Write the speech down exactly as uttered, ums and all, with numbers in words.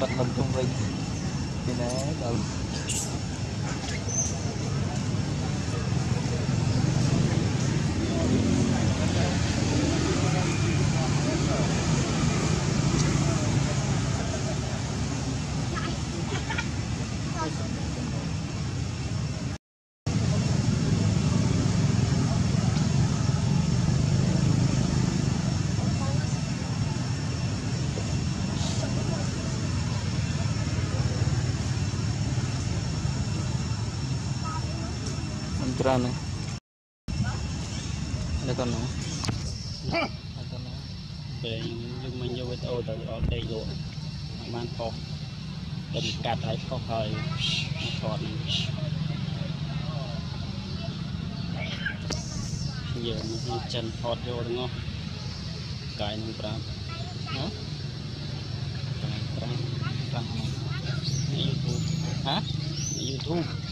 Bắt lòng trong vinh thì nó đầu Terang nih, ada kan? Ada kan? Dari yang menjauh itu dari dari lo, mantap. Dari kata itu kau, macam ni. Iya, macam jenthot dia orang ngok, kain terang, hah? Terang, terang, terang. YouTube, hah? YouTube.